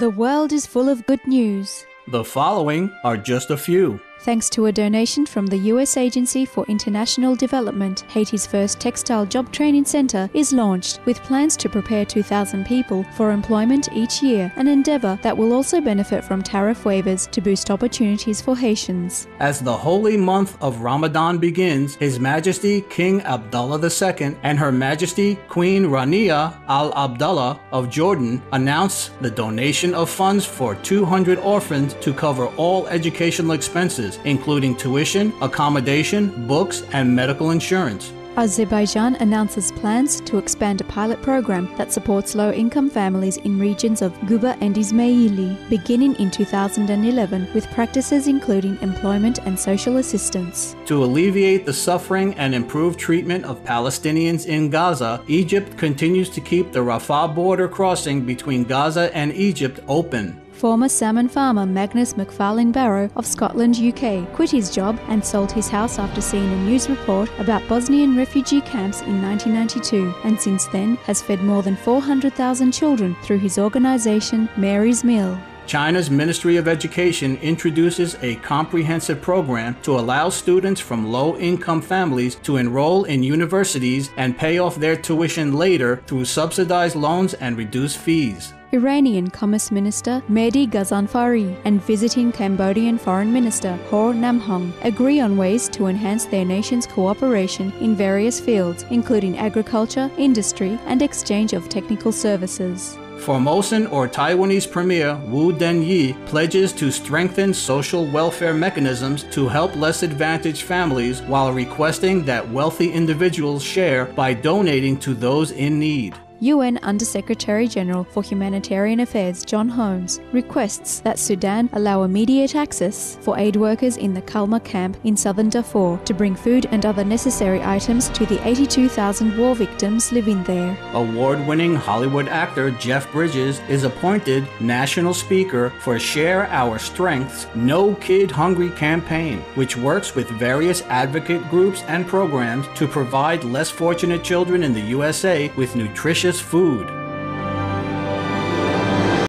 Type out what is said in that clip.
The world is full of good news. The following are just a few. Thanks to a donation from the U.S. Agency for International Development, Haiti's first textile job training center is launched, with plans to prepare 2,000 people for employment each year, an endeavor that will also benefit from tariff waivers to boost opportunities for Haitians. As the holy month of Ramadan begins, His Majesty King Abdullah II and Her Majesty Queen Rania Al Abdullah of Jordan announced the donation of funds for 200 orphans to cover all educational expenses, including tuition, accommodation, books, and medical insurance. Azerbaijan announces plans to expand a pilot program that supports low-income families in regions of Guba and Ismayilli, beginning in 2011 with practices including employment and social assistance. To alleviate the suffering and improve treatment of Palestinians in Gaza, Egypt continues to keep the Rafah border crossing between Gaza and Egypt open. Former salmon farmer Magnus MacFarlane-Barrow of Scotland, UK, quit his job and sold his house after seeing a news report about Bosnian refugee camps in 1992, and since then has fed more than 400,000 children through his organisation Mary's Meal. China's Ministry of Education introduces a comprehensive program to allow students from low-income families to enroll in universities and pay off their tuition later through subsidized loans and reduced fees. Iranian Commerce Minister Mehdi Ghazanfari and visiting Cambodian Foreign Minister Hor Namhong agree on ways to enhance their nation's cooperation in various fields, including agriculture, industry, and exchange of technical services. Formosan or Taiwanese Premier Wu Den-yih pledges to strengthen social welfare mechanisms to help less advantaged families while requesting that wealthy individuals share by donating to those in need. UN Under-Secretary General for Humanitarian Affairs John Holmes requests that Sudan allow immediate access for aid workers in the Kalma camp in southern Darfur to bring food and other necessary items to the 82,000 war victims living there. Award-winning Hollywood actor Jeff Bridges is appointed national speaker for Share Our Strengths No Kid Hungry campaign, which works with various advocate groups and programs to provide less fortunate children in the USA with nutritious food.